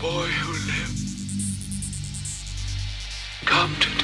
boy who lived. Come to die.